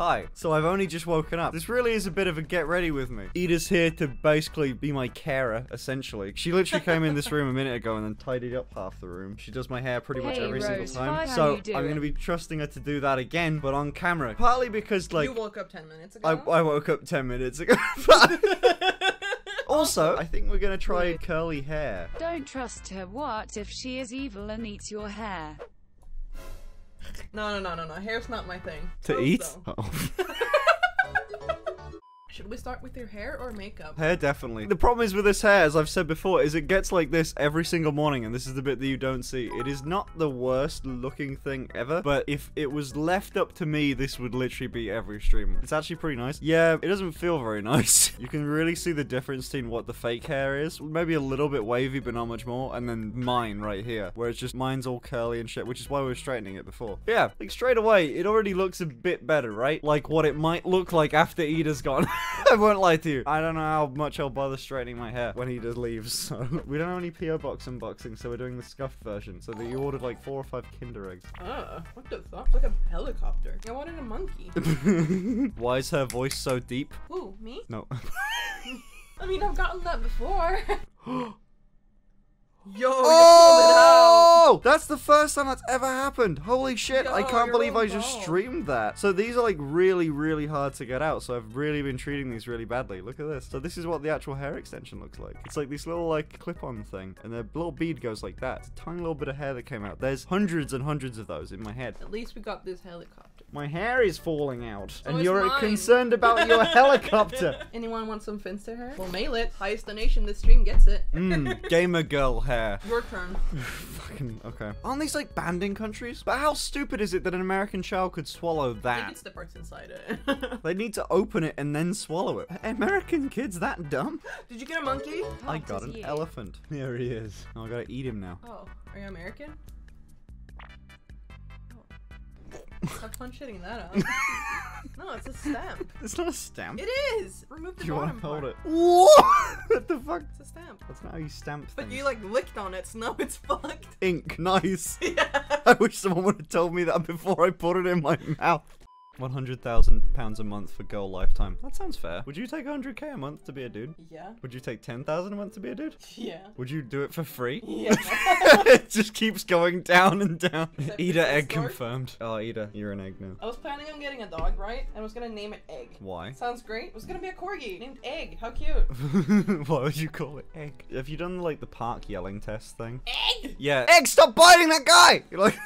Hi, so I've only just woken up. This really is a bit of a get ready with me. Ida's here to basically be my carer, essentially. She literally came in this room a minute ago and then tidied up half the room. She does my hair pretty much every single time. So I'm going to be trusting her to do that again, but on camera. Partly because, like... You woke up 10 minutes ago? I woke up 10 minutes ago. Also, I think we're going to try curly hair. Don't trust her. What if she is evil and eats your hair? No. Hair's not my thing. To eat? Oh. Should we start with your hair or makeup? Hair, definitely. The problem is with this hair, as I've said before, is it gets like this every single morning, and this is the bit that you don't see. It is not the worst looking thing ever, but if it was left up to me, this would literally be every stream. It's actually pretty nice. Yeah, it doesn't feel very nice. You can really see the difference between what the fake hair is. Maybe a little bit wavy, but not much more. And then mine right here, where it's just mine's all curly and shit, which is why we were straightening it before. But yeah, like straight away, it already looks a bit better, right? Like what it might look like after Ida's gone. I won't lie to you. I don't know how much I'll bother straightening my hair when he just leaves, so... We don't have any P.O. Box unboxing, so we're doing the scuffed version. So that you ordered like 4 or 5 Kinder eggs. What the fuck? Like a helicopter. I wanted a monkey. Why is her voice so deep? Ooh, me? No. I mean, I've gotten that before. Yo, oh! You pulled it out! That's the first time that's ever happened. Holy shit, yo, I can't believe I just streamed that. So these are like really, really hard to get out. So I've really been treating these really badly. Look at this. So this is what the actual hair extension looks like. It's like this little like clip-on thing. And the little bead goes like that. It's a tiny little bit of hair that came out. There's hundreds and hundreds of those in my head. At least we got this helicopter. My hair is falling out. So and you're mine. Concerned about your helicopter. Anyone want some finster hair? Well, mail it. Highest donation this stream gets it. Gamer girl hair. Your turn. Fucking okay. Aren't these like banned in countries? But how stupid is it that an American child could swallow that? I think it's the parts inside it. They need to open it and then swallow it. Are American kids that dumb? Did you get a monkey? I got an elephant. There he is. Oh, I gotta eat him now. Oh, are you American? Have fun shitting that up. No, it's a stamp. It's not a stamp. It is. Remove the bottom part. You want to hold it? What? What the fuck? It's a stamp. That's not how you stamp things. But you like licked on it, so now it's fucked. Ink. Nice. Yeah. I wish someone would have told me that before I put it in my mouth. £100,000 a month for girl lifetime. That sounds fair. Would you take 100K a month to be a dude? Yeah. Would you take 10,000 a month to be a dude? Yeah. Would you do it for free? Yeah. It just keeps going down and down. Ida egg confirmed. Oh, Ida, you're an egg now. I was planning on getting a dog, right? And I was gonna name it Egg. Why? Sounds great. It was gonna be a corgi named Egg. How cute. Why would you call it Egg? Have you done like the park yelling test thing? Egg. Yeah. Egg, stop biting that guy. You're like.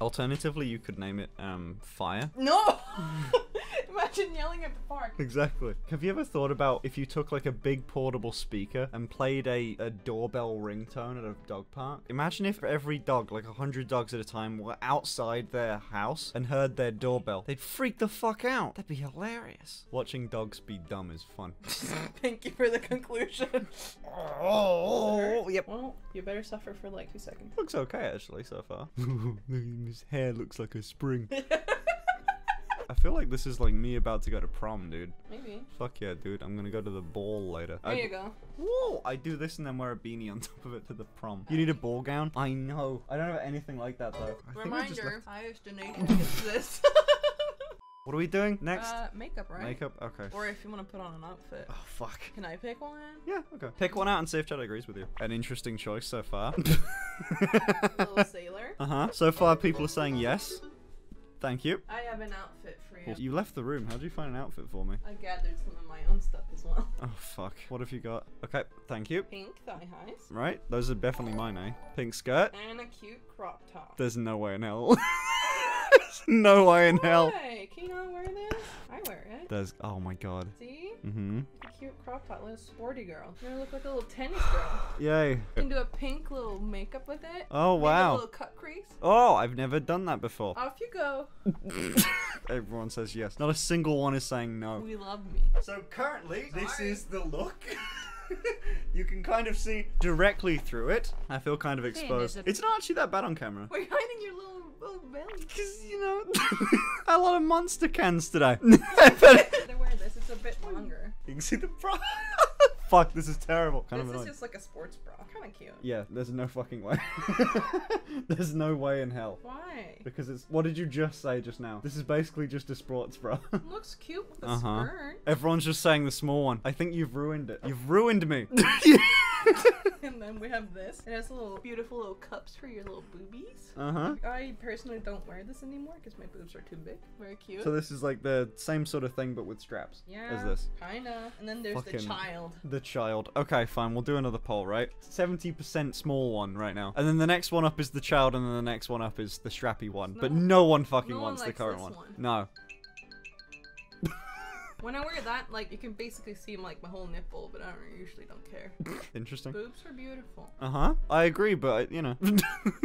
Alternatively, you could name it Fire. No. Imagine yelling at the park. Exactly. Have you ever thought about if you took like a big portable speaker and played a doorbell ringtone at a dog park? Imagine if every dog, like 100 dogs at a time, were outside their house and heard their doorbell. They'd freak the fuck out. That'd be hilarious. Watching dogs be dumb is fun. Thank you for the conclusion. Oh, yep. Well, you better suffer for like 2 seconds. Looks okay actually so far. His hair looks like a spring. I feel like this is like me about to go to prom, dude. Maybe. Fuck yeah, dude. I'm gonna go to the ball later. There you go. Whoa! I do this and then wear a beanie on top of it to the prom. You need a ball gown? I know. I don't have anything like that though. Reminder, highest donation is this. What are we doing next? Makeup, right? Makeup, okay. Or if you want to put on an outfit. Oh, fuck. Can I pick one? Yeah, okay. Pick one out and see if Chad agrees with you. An interesting choice so far. Little sailor. Uh-huh. So far, people are saying yes. Thank you. I have an outfit for you. You left the room. How did you find an outfit for me? I gathered some of my own stuff as well. Oh, fuck. What have you got? Okay, thank you. Pink thigh highs. Right, those are definitely mine, eh? Pink skirt. And a cute crop top. There's no way in hell. There's no way in hell. Hey, can you not wear this? I wear it. There's, oh my god. See? Mm-hmm. Cute crop top, little sporty girl. You're gonna look like a little tennis girl. Yay. You can do a pink little makeup with it. Oh, wow. A little cut crease. Oh, I've never done that before. Off you go. Everyone says yes. Not a single one is saying no. We love me. So currently, this is the look. You can kind of see directly through it. I feel kind of exposed. It's not actually that bad on camera. We're hiding your little belly. Because, you know, a lot of monster cans today. They're wearing this. It's a bit longer. You can see the problem. fuck, this is terrible. This is just like a sports bra. Kind of cute. Yeah, there's no fucking way. There's no way in hell. Why? Because it's, what did you just say just now? This is basically just a sports bra. It looks cute with a skirt. Everyone's just saying the small one. I think you've ruined it. You've ruined me. And then we have this. It has little beautiful little cups for your little boobies. I personally don't wear this anymore because my boobs are too big. Very cute. So this is like the same sort of thing but with straps. Yeah. As this. Kinda. And then there's the child. The child. Okay, fine. We'll do another poll, right? 70% small one right now. And then the next one up is the child, and then the next one up is the strappy one. No, but no one fucking wants the current one. No. When I wear that, like, you can basically see like my whole nipple, but I usually don't care. Interesting. Boobs are beautiful. I agree, but you know,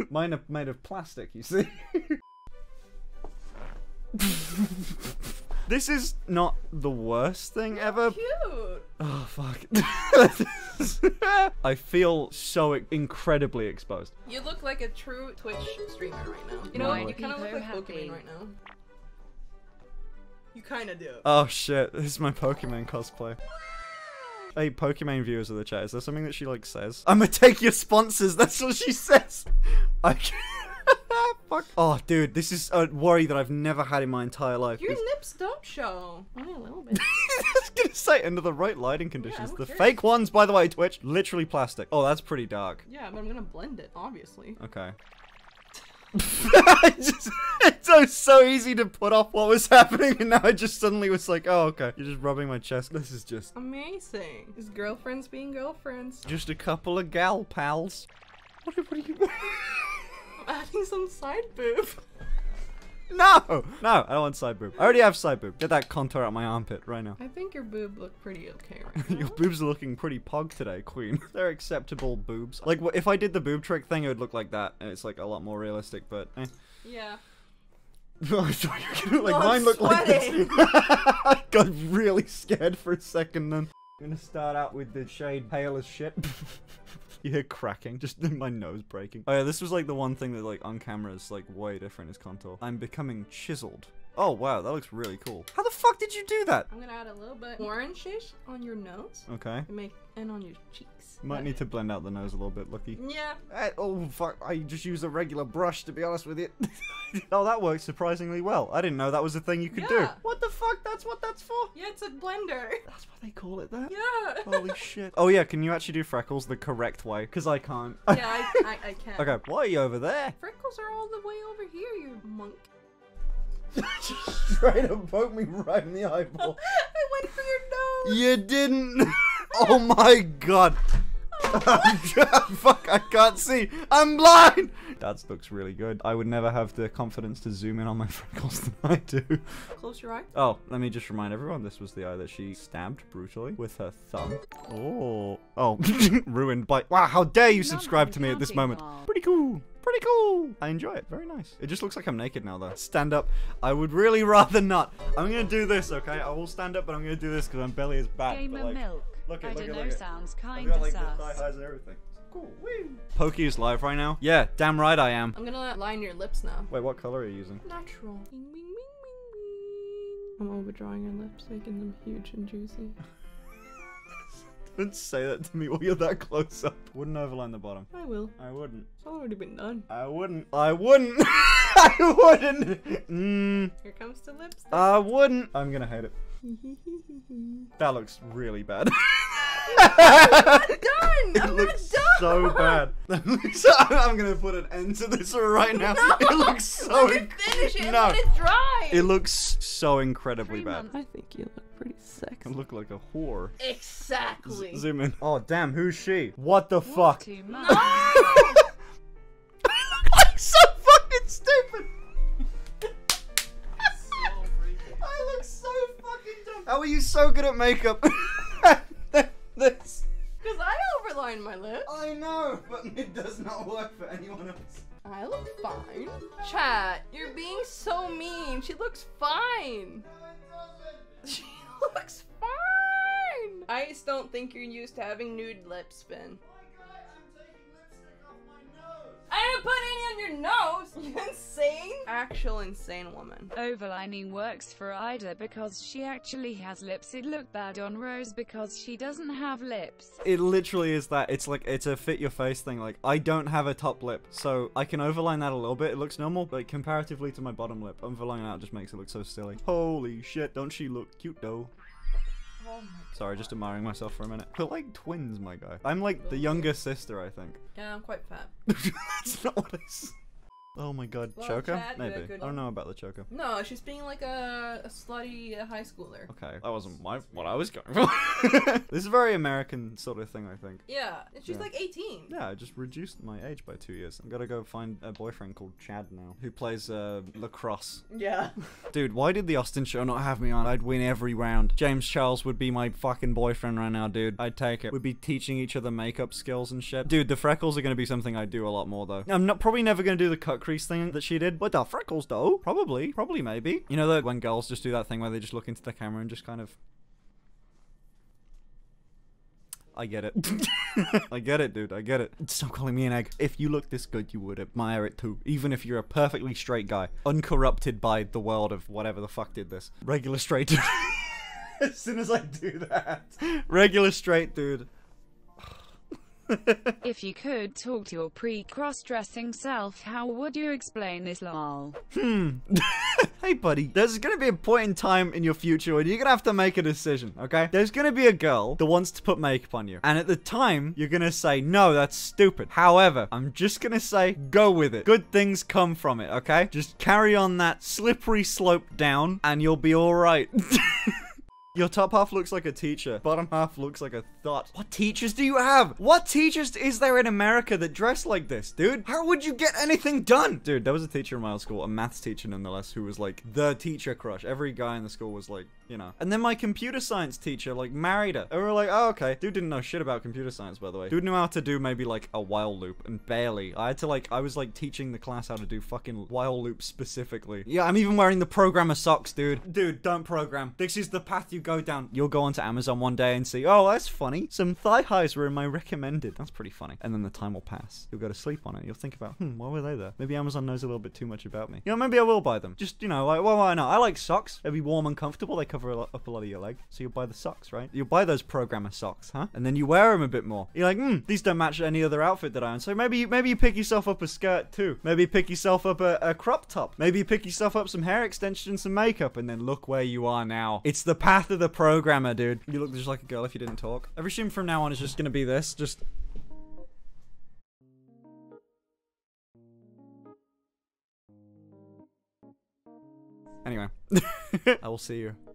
mine are made of plastic. You see. This is not the worst thing ever. Cute. Oh fuck. I feel so incredibly exposed. You look like a true Twitch streamer right now. You know, you kind of look like Pokimane right now. You kind of do. Oh shit, this is my Pokimane cosplay. Hey, Pokimane viewers of the chat, is there something that she like says? I'm gonna take your sponsors, that's what she says! I can't. Fuck. Oh, dude, this is a worry that I've never had in my entire life. Your nips don't show. Only a little bit. I was gonna say, under the right lighting conditions. Yeah, the fake ones, by the way, Twitch, literally plastic. Oh, that's pretty dark. Yeah, but I'm gonna blend it, obviously. Okay. It's so easy to put off what was happening, and now I just suddenly was like, oh, okay. You're just rubbing my chest. This is just amazing. It's girlfriends being girlfriends. Just a couple of gal pals. What are you doing? I'm adding some side boob. No! No, I don't want side boob. I already have side boob. Get that contour out of my armpit right now. I think your boob look pretty okay right now. Your boobs are looking pretty pog today, queen. They're acceptable boobs. Like, if I did the boob trick thing, it would look like that. And it's, like, a lot more realistic, but eh. Yeah. I thought you were gonna, like, mine looked like this. I got really scared for a second then. I'm gonna start out with the shade pale as shit. You hear cracking, just my nose breaking. Oh yeah, this was like the one thing that like on camera is like way different is contour. I'm becoming chiseled. Oh wow, that looks really cool. How the fuck did you do that? I'm gonna add a little bit orange-ish on your nose. Okay. And on your cheeks. Might need to blend out the nose a little bit, Lucky. Yeah. Oh fuck, I just used a regular brush to be honest with you. Oh, that worked surprisingly well. I didn't know that was a thing you could do. What the fuck? That's what that's for? Yeah, it's a blender. That's what they call it, that? Yeah. Holy shit. Oh yeah, can you actually do freckles the correct way? Because I can't. Yeah, I can. Okay, why are you over there? Freckles are all the way over here, you monk. Just straight up poked me right in the eyeball. I went for your nose. You didn't. Oh my god. Fuck, I can't see. I'm blind. That looks really good. I would never have the confidence to zoom in on my freckles than I do. Close your eye. Oh, let me just remind everyone, this was the eye that she stabbed brutally with her thumb. Oh. Oh. Ruined by. Wow, how dare you subscribe to me at this moment. Pretty cool. Pretty cool. I enjoy it. Very nice. It just looks like I'm naked now, though. Stand up. I would really rather not. I'm going to do this, okay? I will stand up, but I'm going to do this because my belly is back. Game of milk. Look at it. Sounds kind of like the thigh highs and everything. Cool. Woo. Pokey is live right now. Yeah, damn right I am. I'm going to line your lips now. Wait, what color are you using? Natural. I'm overdrawing your lips, making them huge and juicy. Don't say that to me while you're that close up. Wouldn't overline the bottom. I will. I wouldn't. It's already been done. I wouldn't. I wouldn't. I wouldn't. Here comes the lips. I wouldn't. I'm gonna hate it. That looks really bad. I'm not done. It looks so bad. I'm gonna put an end to this right now. No. It looks so. Let it finish it. No. Let it dry. It looks so incredibly bad. I think you look pretty sexy. I look like a whore. Exactly. Zoom in. Oh damn, who's she? What the fuck? No. I look like so fucking stupid. I look so fucking dumb. How are you so good at makeup? This. Because I overline my lips. I know, but it does not work for anyone else. I look fine. Chat, you're being so mean. She looks fine. No, it doesn't. She looks fine. I just don't think you're used to having nude lip spin. Oh my god, I'm taking lipstick off my nose. I didn't put any on your your nose, you insane? Actual insane woman. Overlining works for Ida because she actually has lips. It looked bad on Rose because she doesn't have lips. It literally is that. It's like, it's a fit your face thing. Like, I don't have a top lip, so I can overline that a little bit. It looks normal, but comparatively to my bottom lip, overlining out just makes it look so silly. Holy shit, don't she look cute though? Oh my God. Sorry, just admiring myself for a minute. We're like twins, my guy. I'm like the younger sister, I think. Yeah, I'm quite fat. That's not what I said. Oh my God, well, choker? Maybe. I don't know about the choker. No, she's being like a slutty high schooler. Okay, that wasn't what I was going for. This is a very American sort of thing, I think. Yeah, and she's like 18. Yeah, I just reduced my age by 2 years. I've got to go find a boyfriend called Chad now, who plays lacrosse. Yeah. Dude, why did the Austin show not have me on? I'd win every round. James Charles would be my fucking boyfriend right now, dude. I'd take it. We'd be teaching each other makeup skills and shit. Dude, the freckles are going to be something I do a lot more, though. I'm not probably never going to do the cut crease thing that she did, but the freckles though, probably maybe, you know, that when girls just do that thing where they just look into the camera and just kind of, I get it. I get it, dude, I get it. Stop calling me an egg. If you look this good, you would admire it too, even if you're a perfectly straight guy, uncorrupted by the world of whatever the fuck did this. Regular straight dude. As soon as I do that, regular straight dude. If you could talk to your pre-cross-dressing self, how would you explain this lol? Hey buddy, there's gonna be a point in time in your future when you're gonna have to make a decision, okay? There's gonna be a girl that wants to put makeup on you, and at the time, you're gonna say, no, that's stupid. However, I'm just gonna say, go with it. Good things come from it, okay? Just carry on that slippery slope down, and you'll be alright. Your top half looks like a teacher. Bottom half looks like a thought. What teachers do you have? What teachers is there in America that dress like this, dude? How would you get anything done? Dude, there was a teacher in my old school, a maths teacher nonetheless, who was like the teacher crush. Every guy in the school was like, you know. And then my computer science teacher like married her. And we were like, oh, okay. Dude didn't know shit about computer science, by the way. Dude knew how to do maybe like a while loop, and barely. I was like teaching the class how to do fucking while loops specifically. Yeah, I'm even wearing the programmer socks, dude. Dude, don't program. This is the path you go down. You'll go onto Amazon one day and see, oh, that's funny. Some thigh highs were in my recommended. That's pretty funny. And then the time will pass. You'll go to sleep on it. You'll think about, why were they there? Maybe Amazon knows a little bit too much about me. You know, maybe I will buy them. Just, you know, like, well, why not? I like socks. They'll be warm and comfortable. They cover up a lot of your leg. So you'll buy the socks, right? You'll buy those programmer socks, huh? And then you wear them a bit more. You're like, these don't match any other outfit that I own. So maybe you pick yourself up a skirt too. Maybe you pick yourself up a crop top. Maybe you pick yourself up some hair extensions, some makeup, and then look where you are now. It's the path of the programmer, dude. You look just like a girl if you didn't talk. Every stream from now on is just gonna be this, just... Anyway. I will see you.